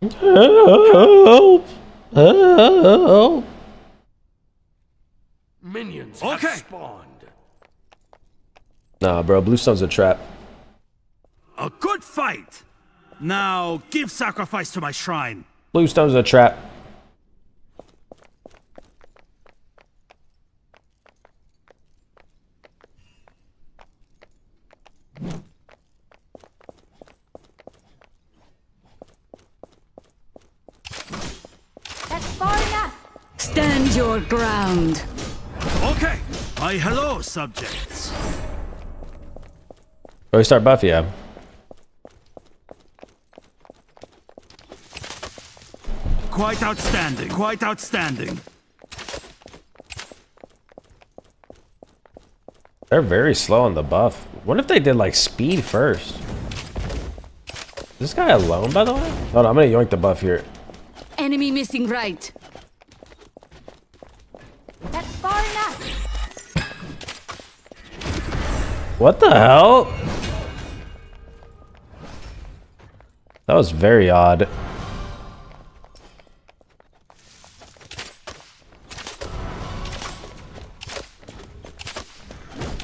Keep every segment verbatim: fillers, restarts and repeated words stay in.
Help! Help! Minions okay. have spawned. Nah, bro, Bluestone's a trap. A good fight. Now give sacrifice to my shrine. Bluestone's a trap. Stand your ground. Okay. I hello, subjects. Oh, we start Buffy, yeah. Quite outstanding. Quite outstanding. They're very slow on the buff. What if they did like speed first? Is this guy alone, by the way? Hold on, I'm gonna yoink the buff here. Enemy missing right. That's far enough. What the hell? That was very odd.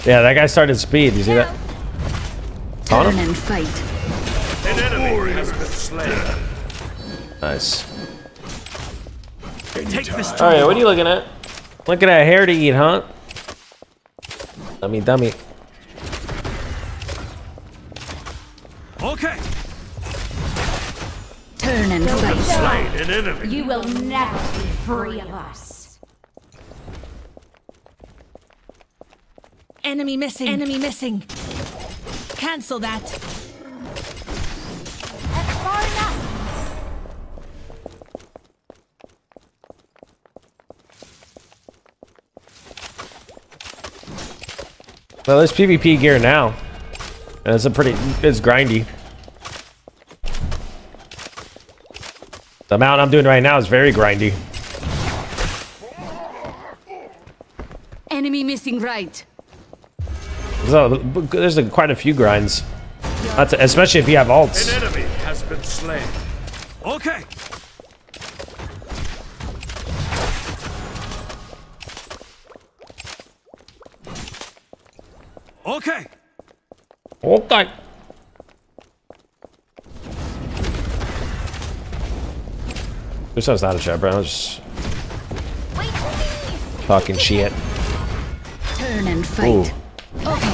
Yeah, that guy started speed. You see that? Turn him. And fight. An enemy has been slain. Nice. All right, what are you looking at? Looking at hair to eat, huh? Dummy, dummy. Okay. Turn and fight. An enemy. You will never be free of us. Enemy missing. Enemy missing. Cancel that. That's far enough. Well, there's PvP gear now. And it's a pretty, it's grindy. The amount I'm doing right now is very grindy. Enemy missing right. So, there's a, quite a few grinds. Not to, especially if you have alts. An enemy has been slain. Okay. Okay. Okay. This sounds not a trap, bro. I was just Wait, talking shit. Turn and fight. Ooh. Okay.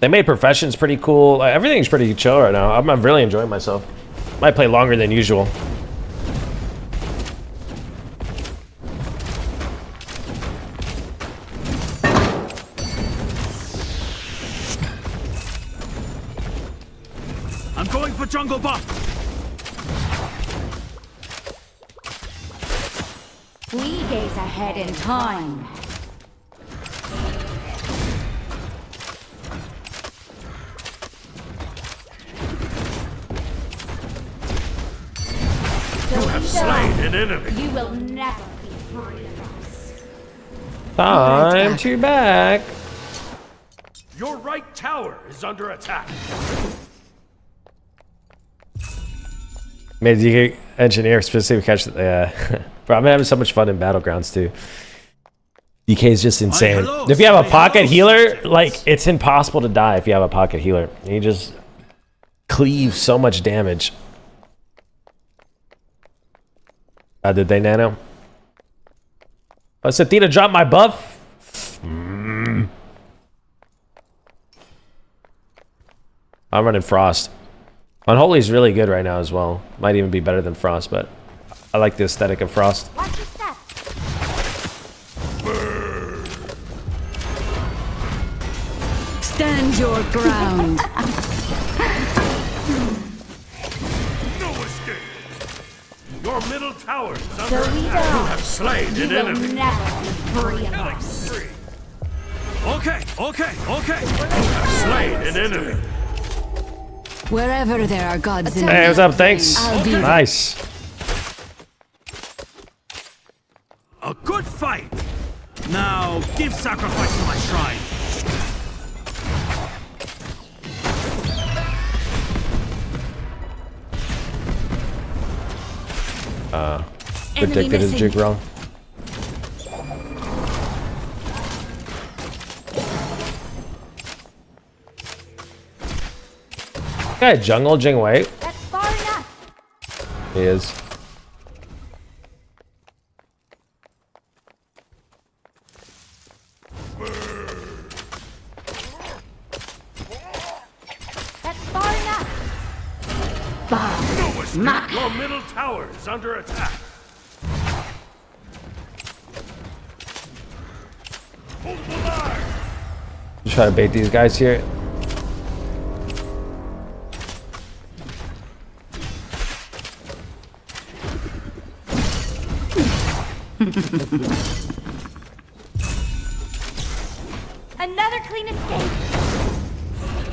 They made professions pretty cool. Like, everything's pretty chill right now. I'm, I'm really enjoying myself. Might play longer than usual. I'm going for jungle buff. We gaze ahead in time. Enemy. You will never be free of us. Time to back. Your right tower is under attack. Made the engineer specifically catch the. Uh, bro, I'm having so much fun in Battlegrounds too. D K is just insane. Hello, if you have a pocket healer, like it's impossible to die if you have a pocket healer. You just cleave so much damage. Uh, did they nano? Oh, Sathina dropped my buff? Mm. I'm running Frost. Unholy is really good right now as well. Might even be better than Frost, but I like the aesthetic of Frost. Watch your step. Stand your ground. Your middle tower is under attack. You have slain an enemy. You will never be free of us. Okay, okay, okay. You have slain an enemy. Wherever there are gods in hey, what's up? Thanks. Nice. A good fight. Now give sacrifice to my shrine. Uh, predicted his jig wrong. Guy jungle Jing Wei. That's far enough. He is. That's far enough. Bah. Your middle tower is under attack. Hold the line. Try to bait these guys here. Another clean escape.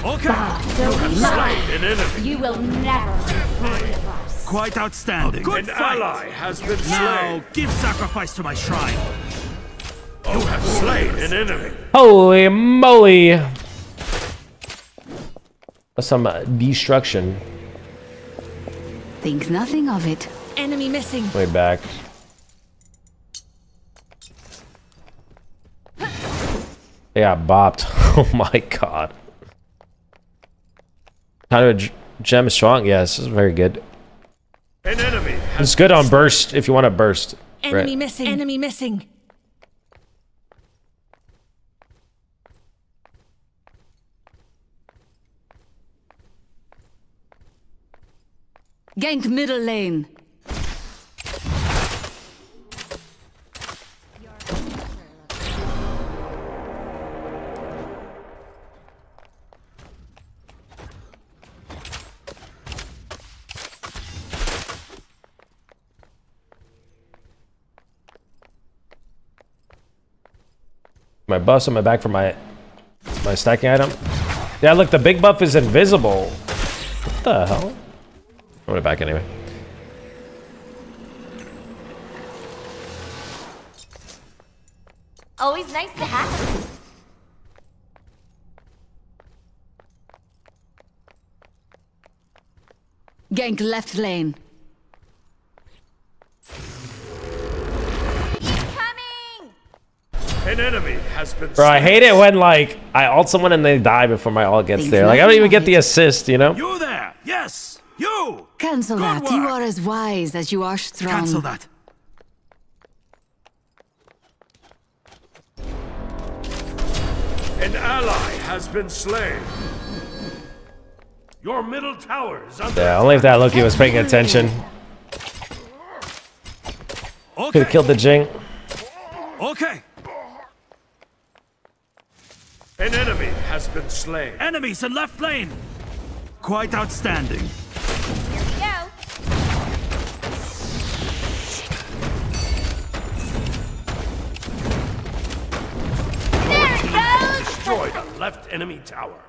Okay. Bah, an enemy. You will never find us. Quite outstanding. A good an fight. Ally has been slain. Now give sacrifice to my shrine. You have slain an enemy. Holy moly! That's some uh, destruction. Think nothing of it. Enemy missing. Way back. They got bopped. Oh my god. Kind of a gem is strong. Yeah, this is very good. An enemy. It's good on burst if you want to burst. Enemy right. missing. Enemy missing. Gank middle lane. My buffs on my back for my my stacking item. Yeah, look, the big buff is invisible. What the hell? I want it back anyway. Always nice to have. Gank left lane. An enemy has been Bro, I hate it when like I ult someone and they die before my ult gets there. Like I don't even get the assist, you know? You there? Yes, you. Cancel Good that. Work. You are as wise as you are strong. Cancel that. An ally has been slain. Your middle tower is under Yeah, only if that Loki was paying attention. Okay. Could have killed the Jing. Okay. An enemy has been slain. Enemies in left lane. Quite outstanding. Here we go. There it goes. Destroy the left enemy tower.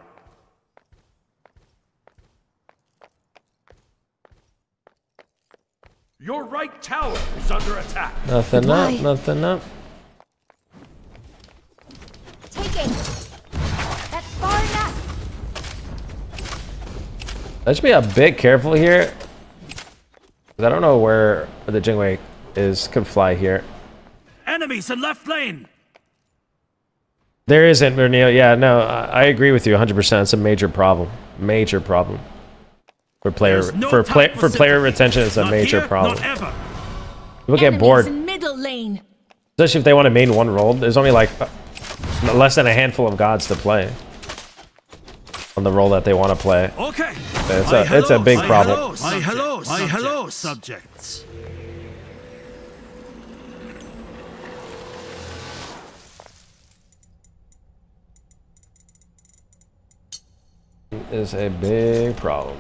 Your right tower is under attack. Nothing Goodbye. up. Nothing up. Take it. Let's be a bit careful here. I don't know where the Jing Wei is. Could fly here. Enemies in left lane. There isn't, Murnil. Yeah, no, I agree with you one hundred percent. It's a major problem. Major problem. For player no for play, for player retention, it's a not major here, problem. People Enemies get bored. Middle lane. Especially if they want to main one role. There's only like less than a handful of gods to play on the role that they want to play. Okay. It's a, hello, it's a big my problem. Hello, my hello, my hello, subjects. It is a big problem.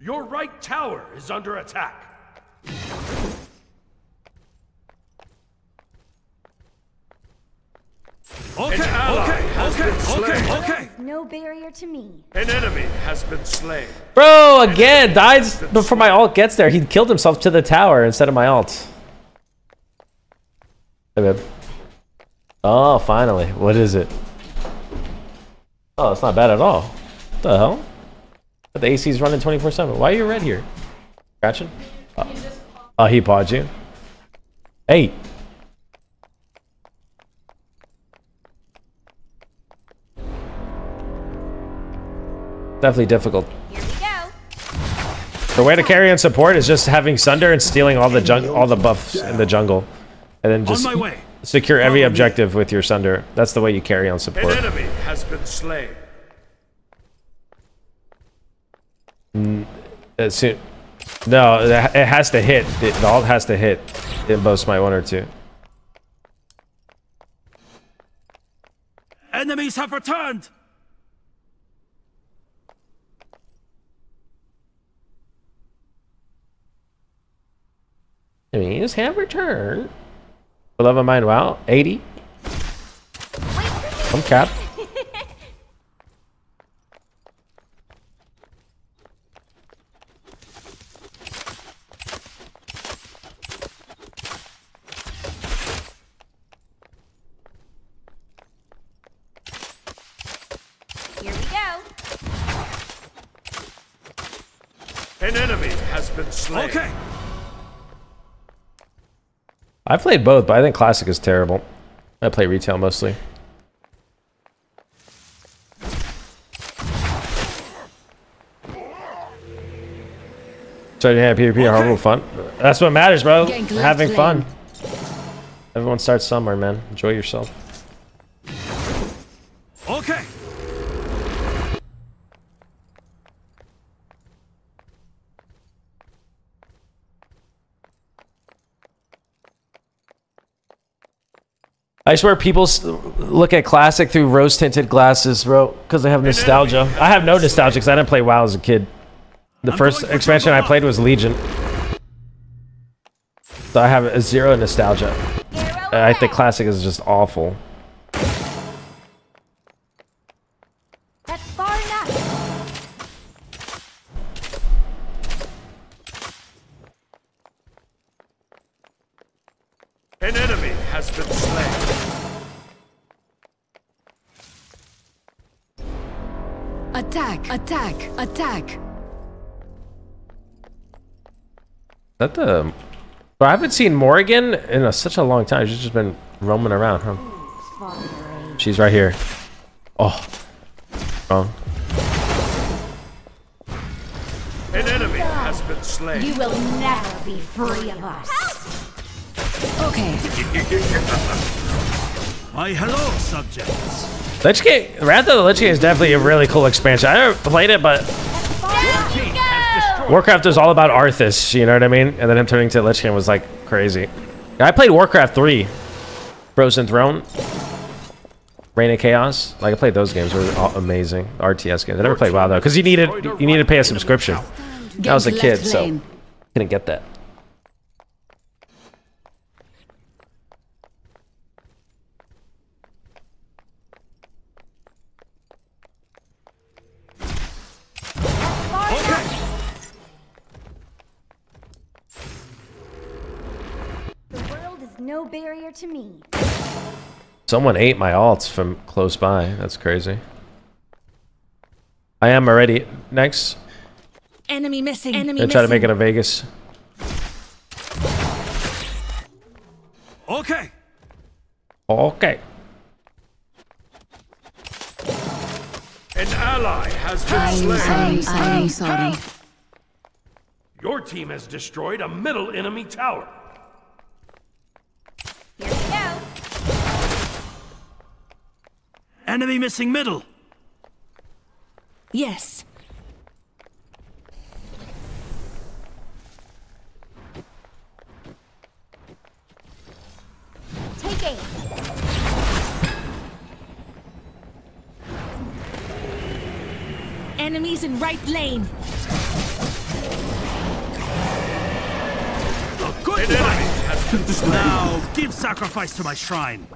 Your right tower is under attack. Okay, okay, okay, okay. No barrier to me. An enemy has been slain. Bro, again, died before my ult gets there. He killed himself to the tower instead of my ult. Hey, babe. Oh, finally. What is it? Oh, it's not bad at all. What the hell? But the A C's running twenty-four seven. Why are you red here? Scratching? Oh, oh he pawed you. Hey. Definitely difficult. Here we go. The way to carry and support is just having Sunder and stealing all the jun all the buffs in the jungle, and then just secure every objective with your Sunder. That's the way you carry on support. An enemy has been slain. Mm, it's, no, it has to hit. The, the ult has to hit. It boasts my one or two. Enemies have returned. Enemies have returned. For love of mine, wow, eighty. I'm capped. Here we go. An enemy has been slain. Okay. I've played both, but I think Classic is terrible. I play retail mostly. So yeah, PvP, horrible fun. That's what matters, bro. Having fun. Everyone starts somewhere, man. Enjoy yourself. Okay. I swear people look at Classic through rose-tinted glasses, bro, because they have nostalgia. I have no nostalgia because I didn't play WoW as a kid. The first expansion I played was Legion. So I have a zero nostalgia. I think Classic is just awful. Attack! Attack! Is that the... But I haven't seen Morrigan in a, such a long time. She's just been roaming around, huh? She's right here. Oh. Wrong. An enemy has been slain. You will never be free of us. Help! Okay. My hello, subjects. Lich Gate, Wrath of the Lich Gate is definitely a really cool expansion. I never played it, but Warcraft is all about Arthas, you know what I mean? And then him turning to Lich King was like crazy. I played Warcraft three, Frozen Throne, Reign of Chaos. Like I played those games, they were all amazing. R T S games. I never played WoW though, because you needed you needed to pay a subscription. I was a kid, so couldn't get that. No barrier to me. Someone ate my alts from close by. That's crazy. I am already next. Enemy missing. Enemy missing. Try to make it a Vegas. Okay. Okay. An ally has been slain. I'm sorry. Your team has destroyed a middle enemy tower. Here we go. Enemy missing middle. Yes. Take aim. Enemies in right lane. A good fight. Now give sacrifice to my shrine.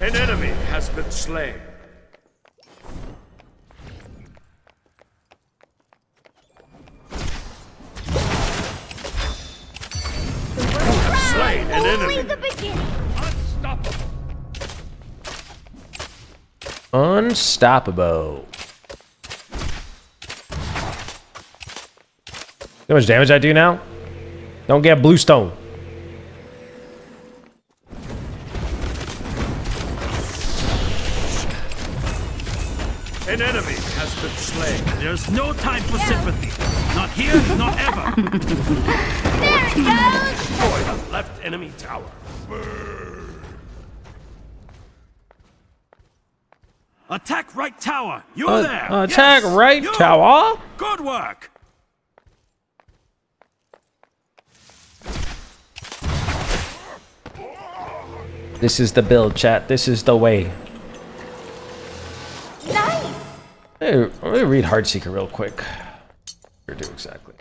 An enemy has been slain. Slain an enemy. The beginning. Unstoppable. Unstoppable. See how much damage I do now? Don't get Bluestone. An enemy has been slain. There's no time for sympathy. Not here, not ever. There it goes! Destroy the left enemy tower. Burn. Attack right tower. You're uh, there. Attack yes. right you. tower. Good work. This is the build, chat. This is the way. Nice. Hey, let me read Heartseeker real quick. Or do exactly.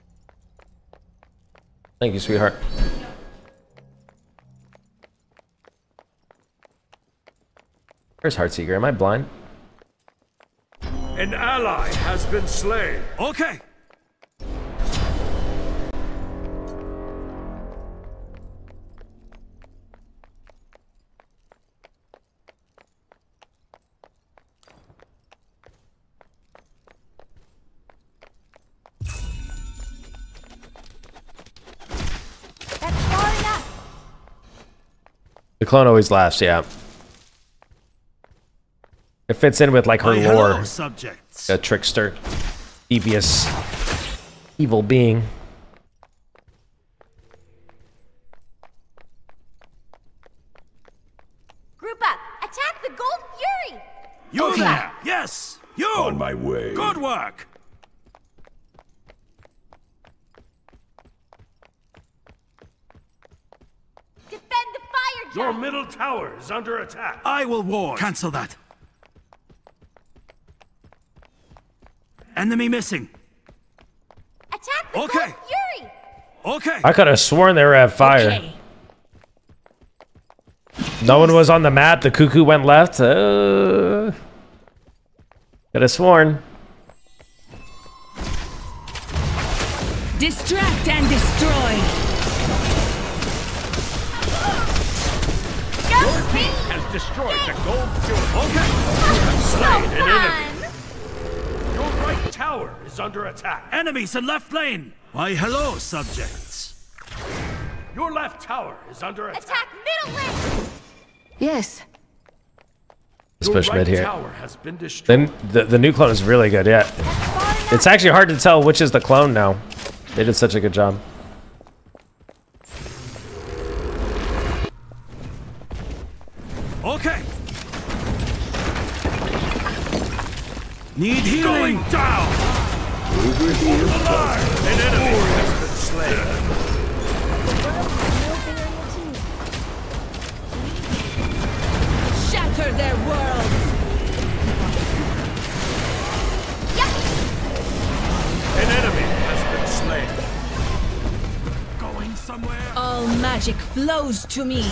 Thank you, sweetheart. Where's Heartseeker? Am I blind? An ally has been slain. Okay. The clone always laughs, yeah. It fits in with like her My lore. Subjects. A trickster, devious, evil being. Group up, attack the gold fury. You okay. there? Yes, you. On my way. Good work. Your middle tower is under attack. I will warn. Cancel that. Enemy missing. Attack the okay. Gold Fury. Okay. I could have sworn they were at fire. Okay. No one was on the map. The cuckoo went left. Uh, could have sworn. Distract and destroy. Has destroyed the gold fuel. Okay. Slain an enemy. Your right tower is under attack. Enemies in left lane. Why, hello, subjects. Your left tower is under attack. Attack middle lane. Yes. Your push right mid here. Tower has been destroyed. Then the the new clone is really good. Yeah. It's actually hard to tell which is the clone now. They did such a good job. Okay. Need healing. Going down. Over here. Alive. An enemy has been slain. Shatter their world. Yuck. An enemy has been slain. Going somewhere. All magic flows to me.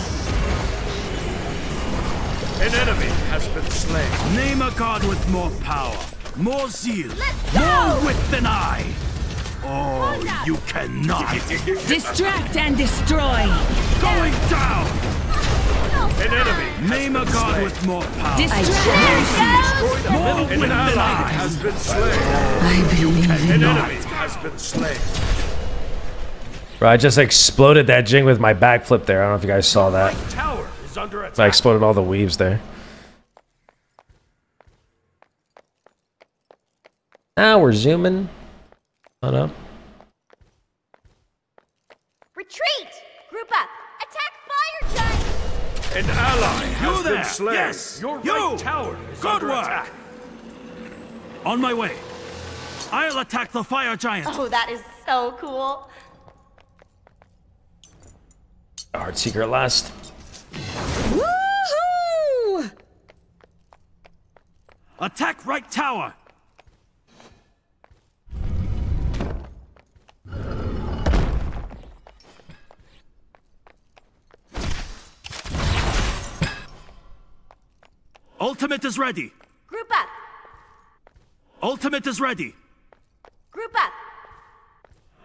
An enemy has been slain. Name a god with more power, more zeal, more wit than I. Oh, you cannot. Distract and destroy. Going down. An enemy. Name a god with more power. Distract. More wit than I. Has been slain. I believe in you. An enemy has been slain. Bro, I just exploded that Jing with my backflip there. I don't know if you guys saw that. I exploded all the weaves there. Now we're zooming. Hold up. Retreat! Group up! Attack fire giant! An ally has you been there. slain! Yes! Your you. right tower is Good under work. attack! On my way! I'll attack the fire giant! Oh, that is so cool! Heartseeker last. Woohoo! Attack right tower. Ultimate is ready. Group up. Ultimate is ready. Group up.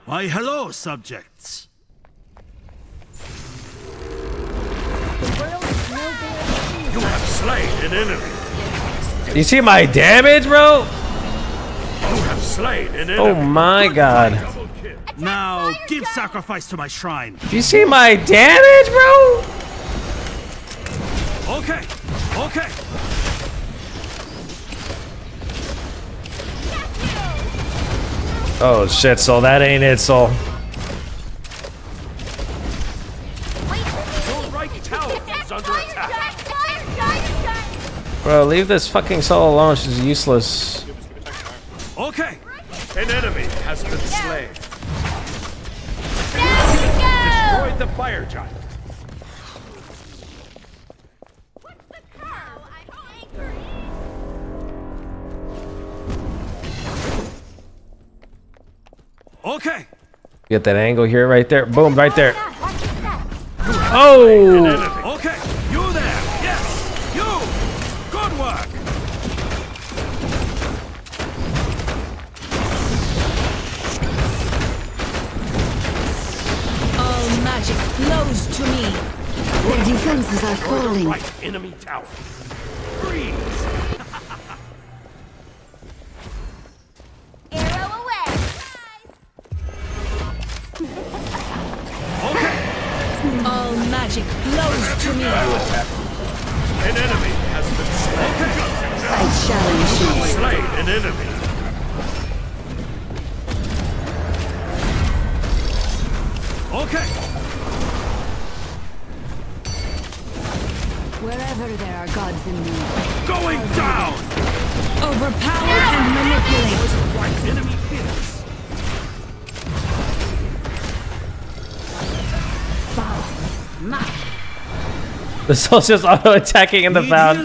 Why, hello, subjects. You have slain an enemy. You see my damage, bro? You have slain an enemy. Oh my god. Now give sacrifice to my shrine. You see my damage, bro? Okay, okay. Oh shit, so that ain't it, so. Bro, leave this fucking soul alone. She's useless. Okay. An enemy has been slain. Down you go. Destroyed the fire giant. What's the cow? I'm angry. Okay. Get that angle here, right there. Boom, right there. Oh. Close to me. Their defenses are falling. Right enemy tower. Freeze. Arrow away. Okay. All magic flows to me. An enemy has been slain. I challenge you. Slay an enemy. Okay. Wherever there are gods in me. Going down! Overpower yeah. and manipulate! Right enemy hits. Bow. The soul's just auto-attacking in the bound.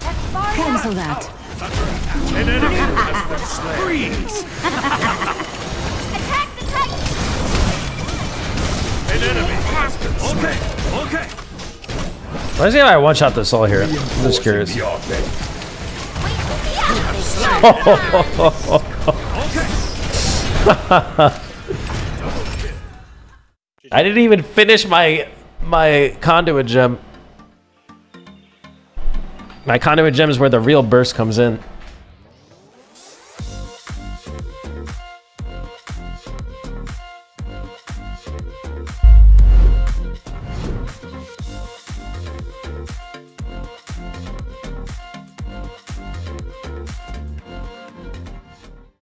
Cancel that. An enemy has been freeze! Attack the Titan! An enemy has been okay, okay! Let's see if I one-shot this all here. I'm just curious. I didn't even finish my my conduit gem. My conduit gem is where the real burst comes in.